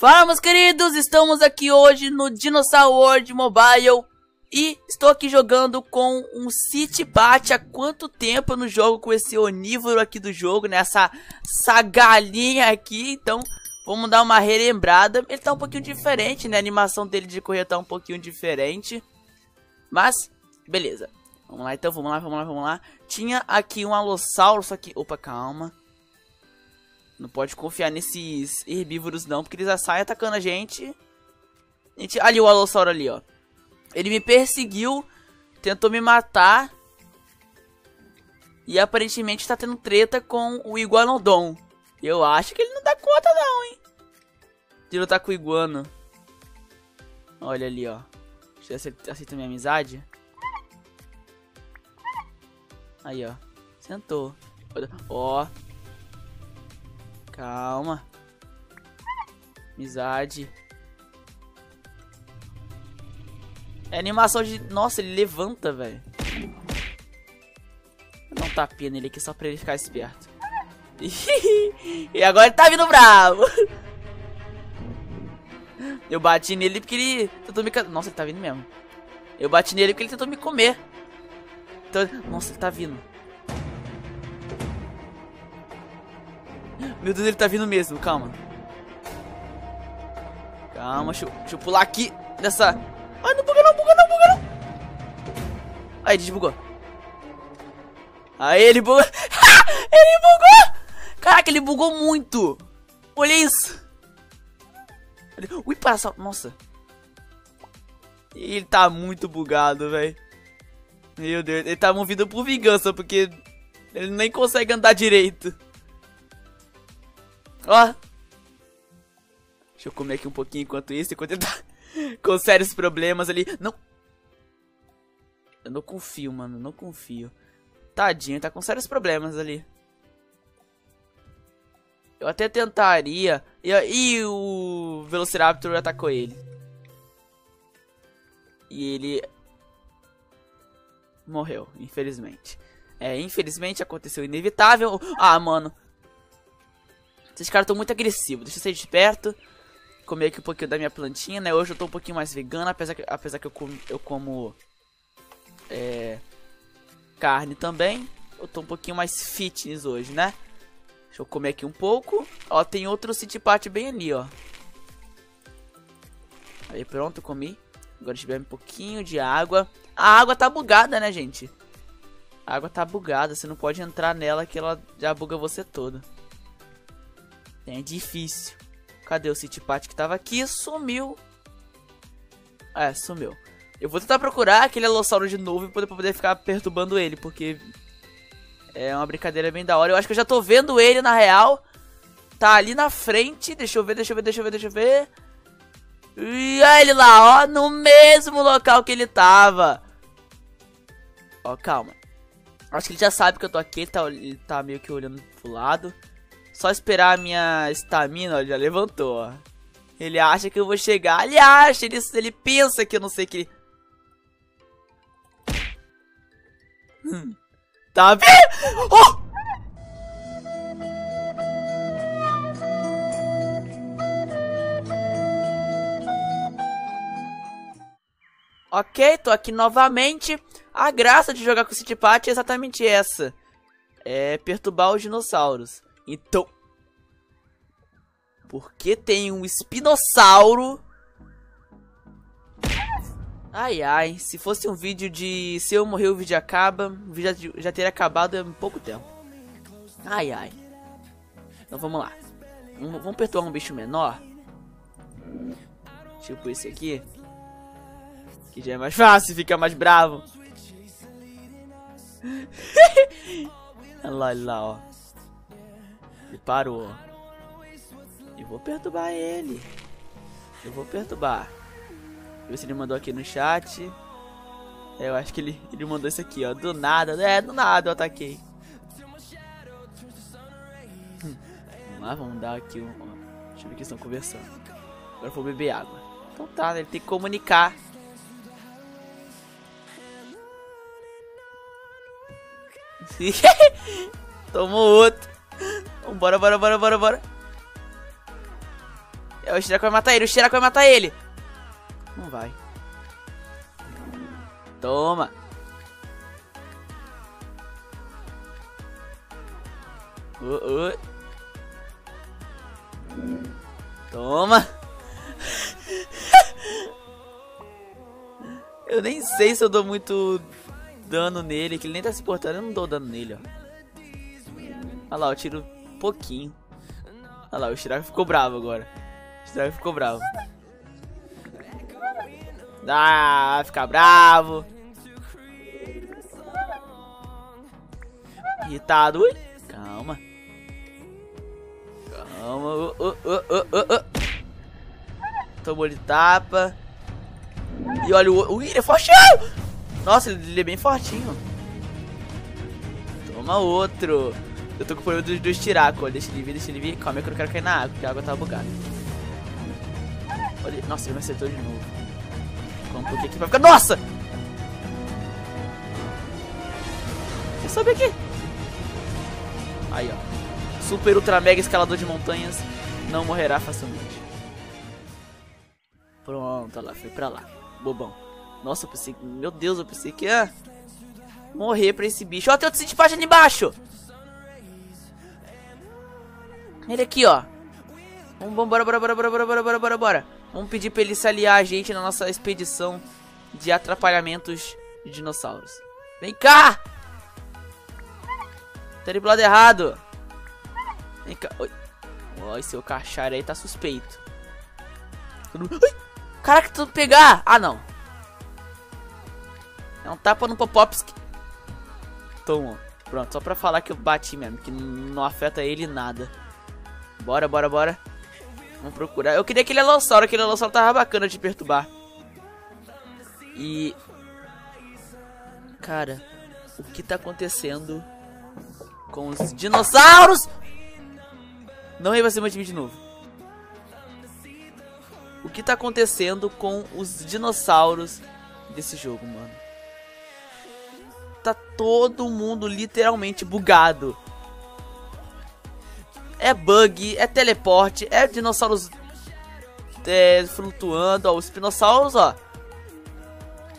Fala, meus queridos, estamos aqui hoje no Dinosaur World Mobile e estou aqui jogando com um Citipati. Há quanto tempo eu não jogo com esse onívoro aqui do jogo, né? Essa galinha aqui, então vamos dar uma relembrada. Ele tá um pouquinho diferente, né? A animação dele de correr tá um pouquinho diferente, mas beleza. Vamos lá então, vamos lá. Tinha aqui um Alossauro, só que... Opa, calma. Não pode confiar nesses herbívoros não, porque eles já saem atacando a gente. Ali o Alossauro ali, ó. Ele me perseguiu, tentou me matar. E aparentemente tá tendo treta com o Iguanodon. Eu acho que ele não dá conta não, hein, de lutar com o Iguano. Olha ali, ó. Deixa eu aceitar minha amizade. Aí, ó. Sentou. Ó. Calma. Amizade. É animação de... Nossa, ele levanta, velho. Vou dar um tapinha nele aqui só pra ele ficar esperto. E agora ele tá vindo bravo. Eu bati nele porque ele tentou me... Nossa, ele tá vindo mesmo. Eu bati nele porque ele tentou me comer. Então... Nossa, ele tá vindo. Meu Deus, ele tá vindo mesmo, calma. Calma, deixa eu pular aqui nessa... Ai, não buga não, buga não. Aí, desbugou. Aí, ele bugou. Ele bugou! Caraca, ele bugou muito. Olha isso. Ui, para só. Nossa. Ele tá muito bugado, velho. Meu Deus, ele tá movido por vingança, porque ele nem consegue andar direito. Ó. Deixa eu comer aqui um pouquinho enquanto isso. Enquanto ele tá com sérios problemas ali. Não. Eu não confio, mano. Não confio. Tadinho, tá com sérios problemas ali. Eu até tentaria. E o Velociraptor atacou ele. E ele... morreu, infelizmente. É, infelizmente aconteceu o inevitável. Ah, mano. Esses caras estão muito agressivos, deixa eu ser esperto. Comer aqui um pouquinho da minha plantinha, né? Hoje eu tô um pouquinho mais vegano, apesar que eu como carne também. Eu tô um pouquinho mais fitness hoje, né? Deixa eu comer aqui um pouco. Ó, tem outro Citipati bem ali, ó. Aí pronto, comi. Agora a gente bebe um pouquinho de água. A água tá bugada, né, gente? A água tá bugada, você não pode entrar nela que ela já buga você todo. É difícil. Cadê o Citipati que tava aqui? Sumiu. É, sumiu. Eu vou tentar procurar aquele Alossauro de novo pra poder ficar perturbando ele, porque é uma brincadeira bem da hora. Eu acho que eu já tô vendo ele na real. Tá ali na frente. Deixa eu ver. E olha ele lá, ó. No mesmo local que ele tava. Ó, calma. Acho que ele já sabe que eu tô aqui. Ele tá meio que olhando pro lado. Só esperar a minha estamina, ó, ele já levantou, ó. Ele acha que eu vou chegar, ele pensa que eu não sei que... Tá vendo? Oh! Ok, tô aqui novamente. A graça de jogar com o Citipati é exatamente essa. É perturbar os dinossauros. Então, porque tem um espinossauro. Ai, ai, se fosse um vídeo de se eu morrer o vídeo acaba, o vídeo já teria acabado há pouco tempo. Ai, ai. Então vamos lá. Vamos perturbar um bicho menor. Tipo esse aqui. Que já é mais fácil, fica mais bravo. Olha lá, ó. Ele parou. Eu vou perturbar ele. Eu vou perturbar. Deixa eu ver se ele mandou aqui no chat. É, eu acho que ele mandou isso aqui, ó. Do nada. É, do nada eu ataquei. Vamos lá, vamos dar aqui um... Ó. Deixa eu ver o que eles estão conversando. Agora eu vou beber água. Então tá, né? Ele tem que comunicar. Tomou outro. Bora. O Shirai vai matar ele, o Shirai vai matar ele. Não vai. Toma. Toma. Eu nem sei se eu dou muito dano nele, que ele nem tá se importando. Eu não dou dano nele, ó. Olha lá, eu tiro um pouquinho. Olha lá, o Shirai ficou bravo agora. O Shirai ficou bravo. Ah, vai ficar bravo. Irritado. Ui, calma. Calma. Tomou de tapa. E olha o... Ui, ele é fortinho. Nossa, ele é bem fortinho. Toma outro. Eu tô com o problema dos tiracos. Deixa ele vir. Calma, que eu não quero cair na água, porque a água tá bugada. Olha, nossa, ele me acertou de novo. Como que aqui vai ficar? Nossa! Você sobe aqui. Aí, ó. Super, ultra, mega escalador de montanhas. Não morrerá facilmente. Pronto, olha lá. Foi pra lá. Bobão. Nossa, eu pensei... Meu Deus, eu pensei que ia morrer pra esse bicho. Ó, tem outro Citipati ali embaixo. Ele aqui, ó. Vamos, bora. Vamos pedir pra ele se aliar a gente na nossa expedição de atrapalhamentos de dinossauros. Vem cá! Tá indo pro lado errado. Vem cá. Oi. Oi, seu cachorro aí tá suspeito. Ai. Caraca, tu pegar! Ah, não. É um tapa no Popopski. Toma. Pronto, só pra falar que eu bati mesmo, que não afeta ele nada. Bora, bora. Vamos procurar. Eu queria aquele Alossauro tava bacana de perturbar. E... Cara, o que tá acontecendo com os dinossauros? Não, ele vai ser meu time de novo. O que tá acontecendo com os dinossauros desse jogo, mano? Tá todo mundo literalmente bugado. É bug, é teleporte, é dinossauros flutuando, ó, os Spinossauros, ó.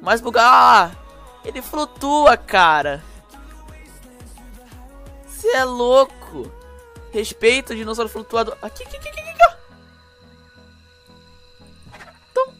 Mas bugado, ele flutua, cara. Você é louco. Respeita o dinossauro flutuador. Aqui, aqui, ó. Toma.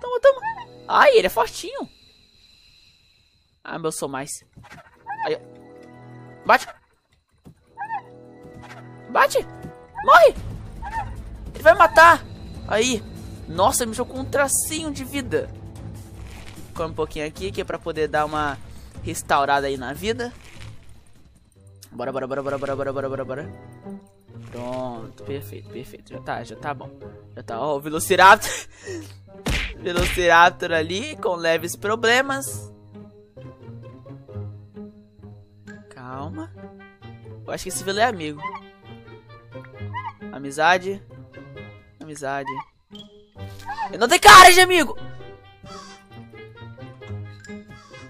Toma. Ai, ele é fortinho. Ah, meu, eu sou mais. Aí, ó. Bate. Morre. Ele vai matar. Aí. Nossa, ele me jogou com um tracinho de vida. Come um pouquinho aqui, que é pra poder dar uma restaurada aí na vida. Bora, bora. Pronto, perfeito. Já tá bom. Já tá, ó, o Velociraptor. Velociraptor ali, com leves problemas. Calma. Eu acho que esse vilão é amigo. Amizade. Eu não tenho cara de amigo!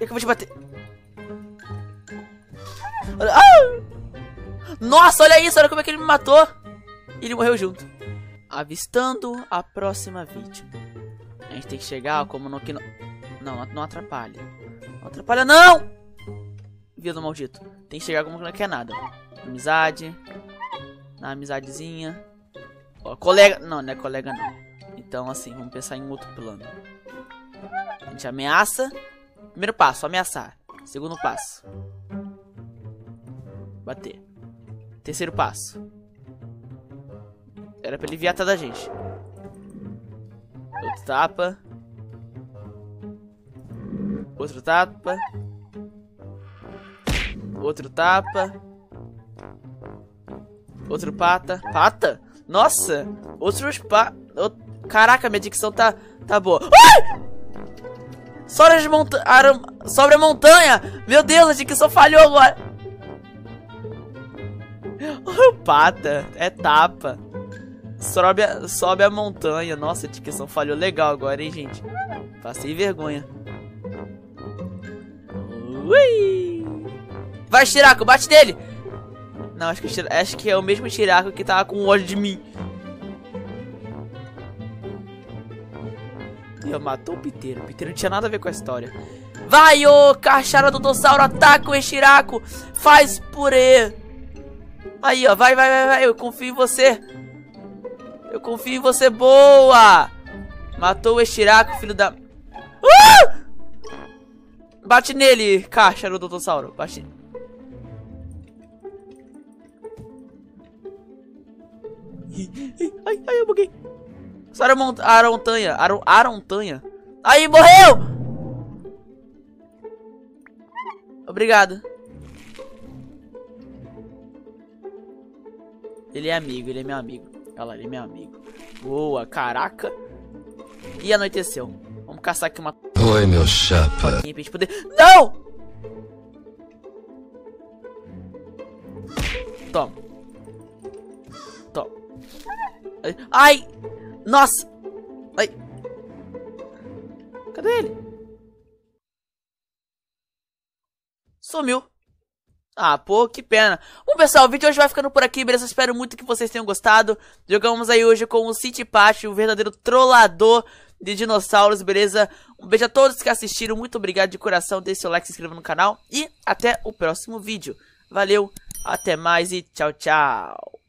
Eu vou te bater. Ah! Nossa, olha isso! Olha como é que ele me matou! E ele morreu junto. Avistando a próxima vítima. A gente tem que chegar como no que não... Não, não atrapalha. Não atrapalha, não! Vilão maldito. Tem que chegar como que não quer nada. Amizade. Na amizadezinha. Ó, colega. Não, não é colega não. Então assim, vamos pensar em outro plano. A gente ameaça. Primeiro passo, ameaçar. Segundo passo, bater. Terceiro passo. Era pra ele vir atrás da gente. Outro tapa. Outro tapa. Outro tapa. Outro pata. Pata? Nossa! Outros pa... Caraca, minha dicção tá boa. Ah! Sobra de montanha. Sobra montanha! Meu Deus, a dicção falhou agora. Pata. É tapa. Sobe a montanha. Nossa, a dicção falhou legal agora, hein, gente? Passei vergonha. Ui! Vai, Shirako, bate nele! Não, acho que é o mesmo Shirako que tava com ódio de mim. Eu matou o Piteiro. O Piteiro não tinha nada a ver com a história. Vai, ô Cacharododossauro, ataca o Shirako! Faz purê! Aí, ó, vai, vai, vai, vai, eu confio em você. Eu confio em você, boa! Matou o Shirako, filho da... Bate nele, Cacharododossauro, bate nele. Ai, ai, eu buguei. Só arontanha, arontanha. Aí, morreu! Obrigado. Ele é amigo, ele é meu amigo. Olha lá, ele é meu amigo. Boa, caraca. E anoiteceu. Vamos caçar aqui uma... Oi, meu chapa. Não! Toma. Toma. Ai! Nossa! Ai! Cadê ele? Sumiu. Ah, pô, que pena. Bom, pessoal, o vídeo hoje vai ficando por aqui, beleza? Espero muito que vocês tenham gostado. Jogamos aí hoje com o Citipati, o verdadeiro trollador de dinossauros, beleza? Um beijo a todos que assistiram. Muito obrigado de coração. Deixe seu like, se inscreva no canal. E até o próximo vídeo. Valeu, até mais e tchau, tchau.